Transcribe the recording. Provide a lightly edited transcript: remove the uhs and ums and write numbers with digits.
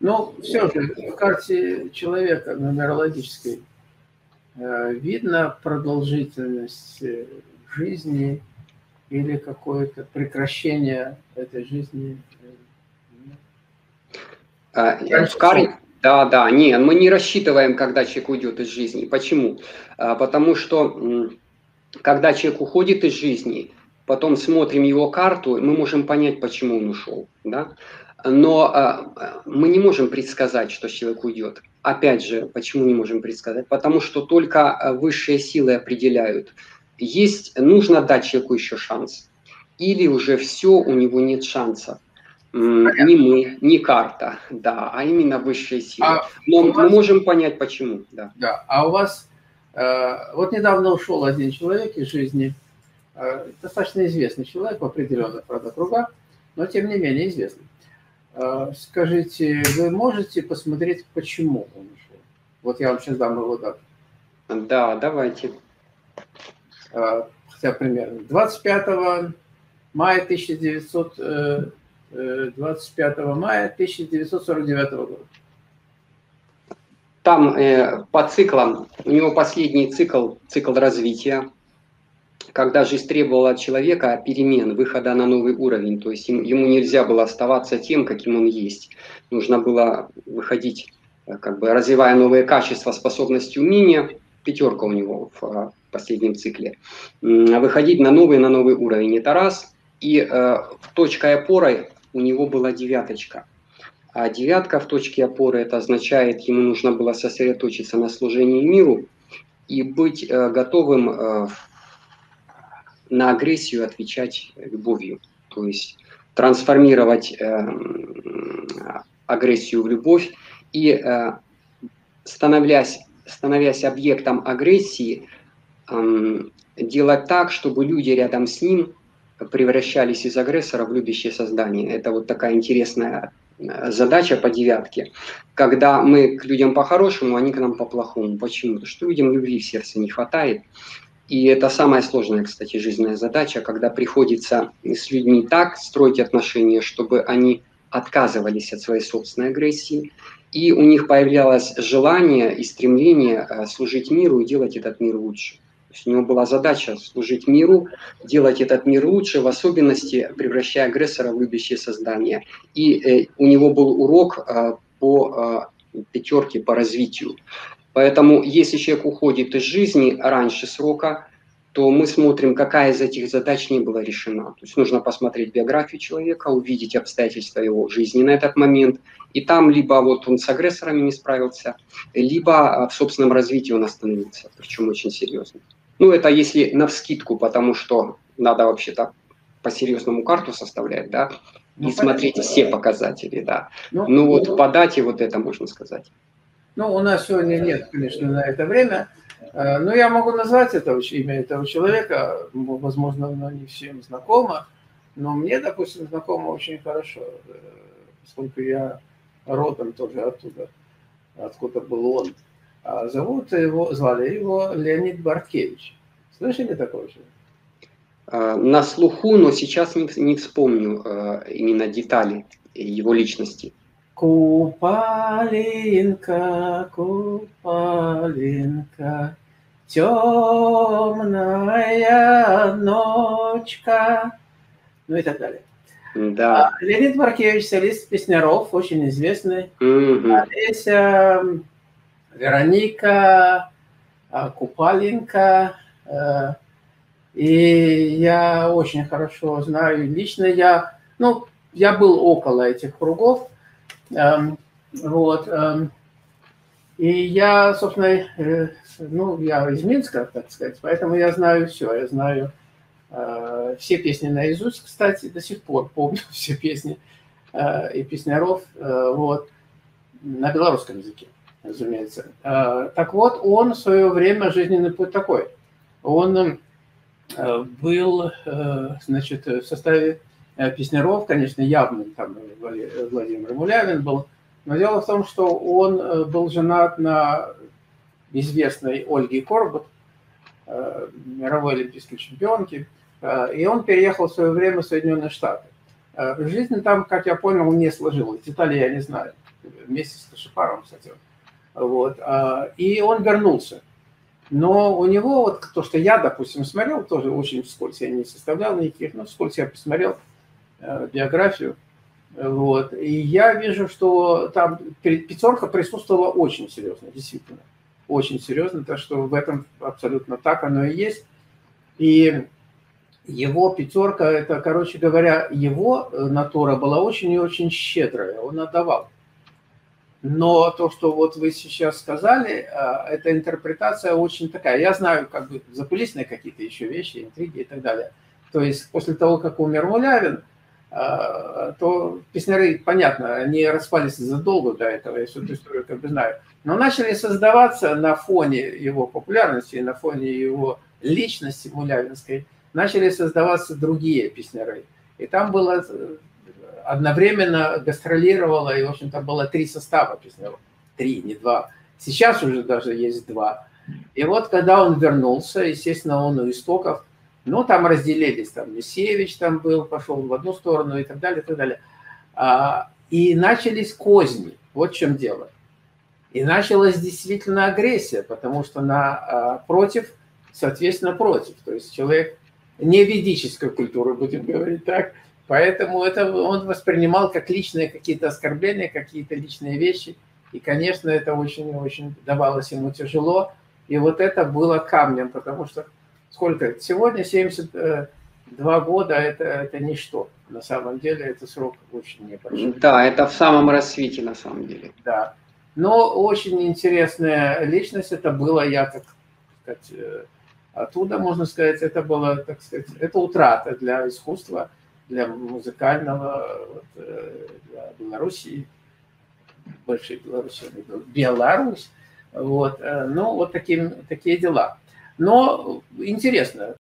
Ну, все же, в карте человека нумерологической видно продолжительность жизни или какое-то прекращение этой жизни? В карте... Да, не, мы не рассчитываем, когда человек уйдет из жизни. Почему? Потому что, когда человек уходит из жизни, потом смотрим его карту, мы можем понять, почему он ушел, да? Но мы не можем предсказать, что человек уйдет. Опять же, почему не можем предсказать? Потому что только высшие силы определяют. Нужно дать человеку еще шанс. Или уже все, у него нет шанса. Не мы, не карта, да, а именно высшие силы. Но мы можем понять, почему. Да. Да. А у вас, вот недавно ушел один человек из жизни, достаточно известный человек в определенных, правда, кругах, но тем не менее известный. Скажите, вы можете посмотреть, почему он ушел? Вот я вам сейчас дам его дату. Да, давайте. Хотя примерно 25 мая 25 мая 1949 года. Там по циклам, у него последний цикл развития, когда жизнь требовала от человека перемен, выхода на новый уровень. То есть ему нельзя было оставаться тем, каким он есть. Нужно было выходить, как бы развивая новые качества, способности, умения. Пятерка у него в последнем цикле. Выходить на новый уровень. Это раз. И точкой опоры у него была девяточка. А девятка в точке опоры, это означает, ему нужно было сосредоточиться на служении миру и быть готовым на агрессию отвечать любовью. То есть трансформировать агрессию в любовь и, становясь объектом агрессии, делать так, чтобы люди рядом с ним превращались из агрессора в любящее создание. Это вот такая интересная задача по девятке. Когда мы к людям по-хорошему, они к нам по-плохому. Почему? Потому что людям любви в сердце не хватает. И это самая сложная, кстати, жизненная задача, когда приходится с людьми так строить отношения, чтобы они отказывались от своей собственной агрессии, и у них появлялось желание и стремление служить миру и делать этот мир лучше. То есть у него была задача служить миру, делать этот мир лучше, в особенности превращая агрессора в любящее создание. И у него был урок по пятерке, по развитию. Поэтому если человек уходит из жизни раньше срока, то мы смотрим, какая из этих задач не была решена. То есть нужно посмотреть биографию человека, увидеть обстоятельства его жизни на этот момент. И там либо вот он с агрессорами не справился, либо в собственном развитии он остановился, причем очень серьезно. Ну, это если навскидку, потому что надо вообще-то по-серьезному карту составлять, да, и смотреть все показатели, да. Ну, вот по дате вот это можно сказать. Ну, у нас сегодня нет, конечно, на это время, но я могу назвать имя этого человека, возможно, оно не всем знакомо, но мне, допустим, знакомо очень хорошо, поскольку я родом тоже оттуда, откуда был он. А звали его Леонид Борткевич. Слышали такого человека? На слуху, но сейчас не вспомню именно детали его личности. Купалинка, купалинка, темная ночка, ну и так далее. Да. Леонид Борткевич, солист Песняров, очень известный. Олеся, Вероника, Купаленко. И я очень хорошо знаю лично. Я был около этих кругов. Вот. И я, собственно, я из Минска, так сказать, поэтому я знаю все. Я знаю все песни наизусть, кстати, до сих пор помню все песни и Песняров, вот, на белорусском языке, разумеется. Так вот, он в свое время жизненный путь такой. Он был, значит, в составе Песняров, конечно, явным, там Владимир Мулявин был, но дело в том, что он был женат на известной Ольге Корбут, мировой олимпийской чемпионке. И он переехал в свое время в Соединенные Штаты. Жизнь там, как я понял, не сложилась. Детали я не знаю. Вместе с Шипаровым, кстати. Вот. И он вернулся. Но у него, вот то, что я, допустим, смотрел, тоже очень вскользь, я не составлял никаких, но вскользь я посмотрел биографию. Вот. И я вижу, что там пятерка присутствовала очень серьезно, действительно. Очень серьезно, так что в этом абсолютно так оно и есть. И его пятерка, это, короче говоря, его натура была очень и очень щедрая, он отдавал. Но то, что вот вы сейчас сказали, эта интерпретация очень такая. Я знаю, как бы, закулисные какие-то еще вещи, интриги и так далее. То есть после того, как умер Мулявин, то песняры, понятно, они распались задолго до этого, я всю эту историю как бы знаю. Но начали создаваться на фоне его популярности, на фоне его личности мулявинской, начали создаваться другие песняры. И там было... Одновременно гастролировала, и, в общем-то, было 3 состава песняров. 3, не 2. Сейчас уже даже есть 2. И вот, когда он вернулся, естественно, он у истоков, ну, там разделились, там Лисеевич там был, пошел в одну сторону и так далее, и так далее. И начались козни, вот в чем дело. И началась действительно агрессия, потому что против, соответственно, против. То есть человек не ведической культуры, будем говорить так. Поэтому это он воспринимал как личные какие-то оскорбления, какие-то личные вещи. И, конечно, это очень-очень давалось ему тяжело. И вот это было камнем, потому что сколько? Сегодня 72 года, это ничто. На самом деле это срок очень небольшой. Да, это в самом рассвете на самом деле. Да. Но очень интересная личность. Это было, я так сказать, оттуда, можно сказать, это было, так сказать, это утрата для искусства, для музыкального, вот, для Белоруссии, большей Белоруссии, Беларусь, вот, ну, вот такие дела. Но интересно.